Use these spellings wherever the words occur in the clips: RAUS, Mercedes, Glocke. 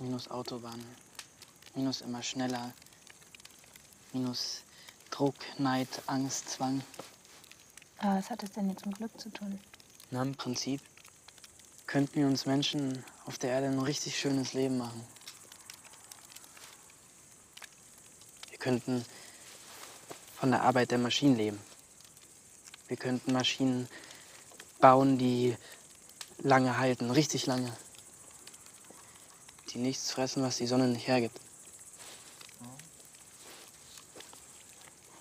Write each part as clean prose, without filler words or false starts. minus Autobahn, minus immer schneller, minus Druck, Neid, Angst, Zwang. Aber was hat es denn jetzt mit Glück zu tun? Na, im Prinzip könnten wir uns Menschen auf der Erde ein richtig schönes Leben machen. Wir könnten von der Arbeit der Maschinen leben. Wir könnten Maschinen bauen, die lange halten, richtig lange. Die nichts fressen, was die Sonne nicht hergibt.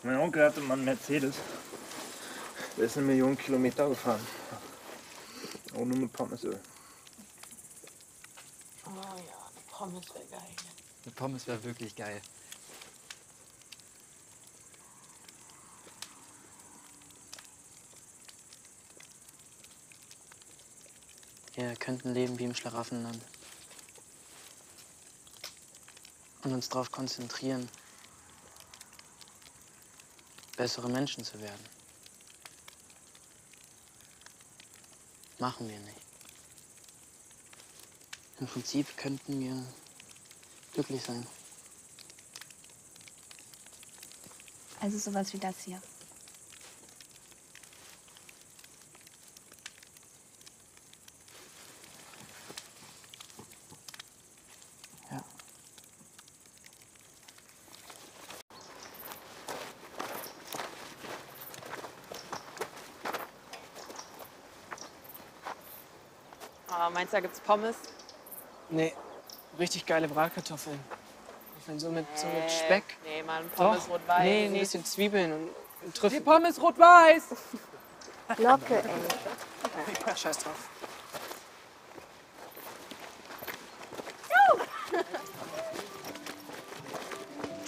Mein Onkel hatte mal einen Mercedes. Der ist 1 Million Kilometer gefahren. Auch nur mit Pommesöl. Oh ja, eine Pommes wäre geil. Eine Pommes wäre wirklich geil. Wir könnten leben wie im Schlaraffenland. Und uns darauf konzentrieren, bessere Menschen zu werden. Machen wir nicht. Im Prinzip könnten wir glücklich sein. Also sowas wie das hier. Meinst du, da gibt's Pommes? Nee, richtig geile Bratkartoffeln. Ich meine, so mit Speck. Nee, Mann, Pommes rot-weiß. Nee, ein bisschen Zwiebeln und Trüffel. Nee, Pommes rot-weiß! Glocke, ey. Scheiß drauf.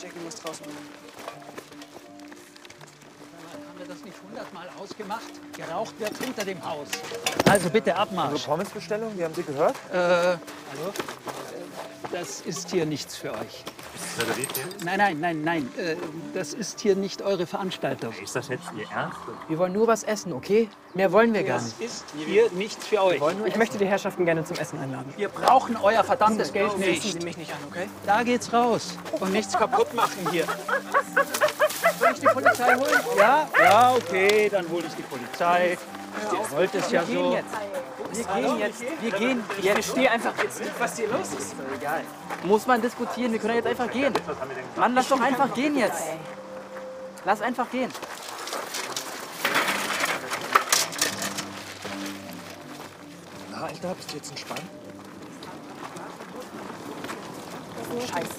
Jackie muss draußen bleiben. Mal ausgemacht, geraucht wird hinter dem Haus. Also bitte Abmarsch. Ihre Pommesbestellung, die haben Sie gehört? Hallo? Das ist hier nichts für euch. Ist das reserviert hier? Nein. Das ist hier nicht eure Veranstaltung. Ist das jetzt Ihr Ernst? Wir wollen nur was essen, okay? Mehr wollen wir gar nicht. Das ist hier nichts für euch. Ich möchte die Herrschaften gerne zum Essen einladen. Wir brauchen euer verdammtes Geld nicht. Setzen Sie mich nicht an, okay? Da geht's raus. Und nichts kaputt machen hier. Soll ich die Polizei holen? Ja? Ja, okay, dann hole ich die Polizei. Ihr wollt es ja so. Wir gehen jetzt. Ich stehe einfach jetzt nicht, was hier los ist. Egal. Muss man diskutieren, wir können ja jetzt einfach gehen. Mann, lass doch einfach gehen jetzt. Lass einfach gehen. Na, Alter, bist du jetzt entspannt? Scheiße.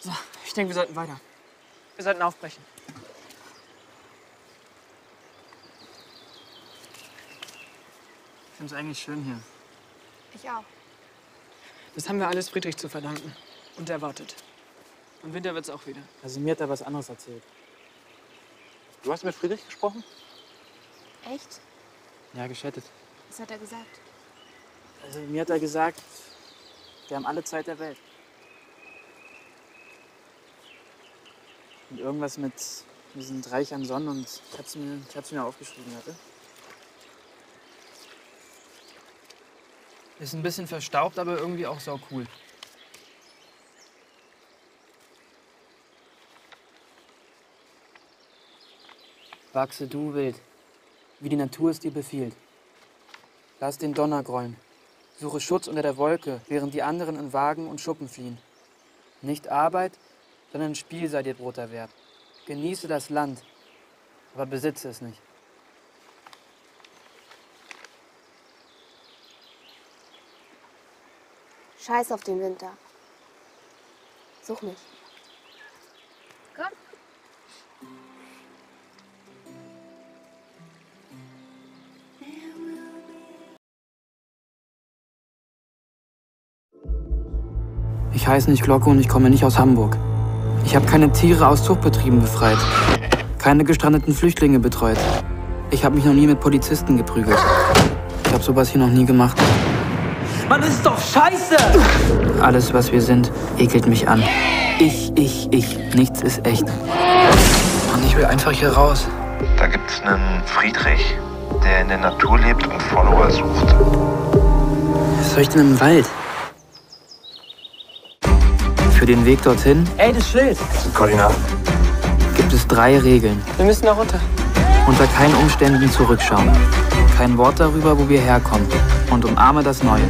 So, ich denke, wir sollten weiter. Wir sollten aufbrechen. Ich finde es eigentlich schön hier. Ich auch. Das haben wir alles Friedrich zu verdanken. Und erwartet. Und Winter wird's auch wieder. Also mir hat er was anderes erzählt. Du hast mit Friedrich gesprochen? Echt? Ja, geschattet. Was hat er gesagt? Also mir hat er gesagt, wir haben alle Zeit der Welt. Und irgendwas mit, wir sind reich an Sonnen und ich hab's mir aufgeschrieben hatte. Ist ein bisschen verstaubt, aber irgendwie auch sau cool. Wachse du wild, wie die Natur es dir befiehlt. Lass den Donner grollen. Suche Schutz unter der Wolke, während die anderen in Wagen und Schuppen fliehen. Nicht Arbeit, sondern Spiel sei dir Broterwerb. Genieße das Land, aber besitze es nicht. Scheiß auf den Winter. Such mich. Komm. Ich heiße nicht Glocke und ich komme nicht aus Hamburg. Ich habe keine Tiere aus Zuchtbetrieben befreit, keine gestrandeten Flüchtlinge betreut. Ich habe mich noch nie mit Polizisten geprügelt. Ich habe sowas hier noch nie gemacht. Mann, das ist doch scheiße! Alles, was wir sind, ekelt mich an. Ich. Nichts ist echt. Und ich will einfach hier raus. Da gibt's einen Friedrich, der in der Natur lebt und Follower sucht. soll ich denn im Wald? Für den Weg dorthin... Ey, das Schild! Das sind Koordinaten. ...gibt es 3 Regeln. Wir müssen da runter. Unter keinen Umständen zurückschauen. Kein Wort darüber, wo wir herkommen. Und umarme das Neue.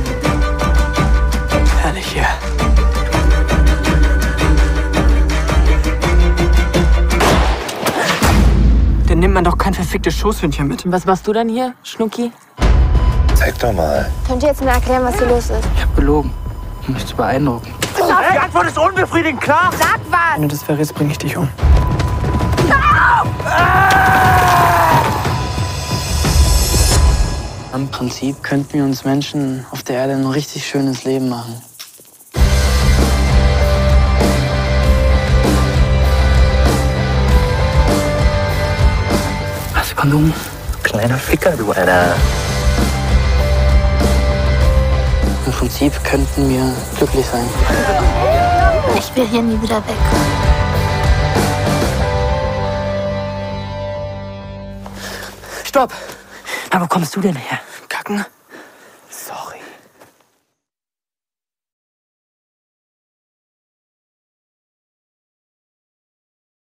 Herrlich hier. Dann nimmt man doch kein verficktes Schoßhündchen mit. Und was machst du dann hier, Schnucki? Zeig doch mal. Könnt ihr jetzt mal erklären, was hier los ist? Ich hab gelogen, um mich zu beeindrucken. Hey, die Antwort ist unbefriedigend, klar? Sag was! Wenn du das verrätst, bring ich dich um. No! Im Prinzip könnten wir uns Menschen auf der Erde ein richtig schönes Leben machen. Hast du Kondom? Kleiner Ficker, du Alter. Im Prinzip könnten wir glücklich sein. Ich will hier nie wieder weg. Stopp! Na, wo kommst du denn her? Kacken?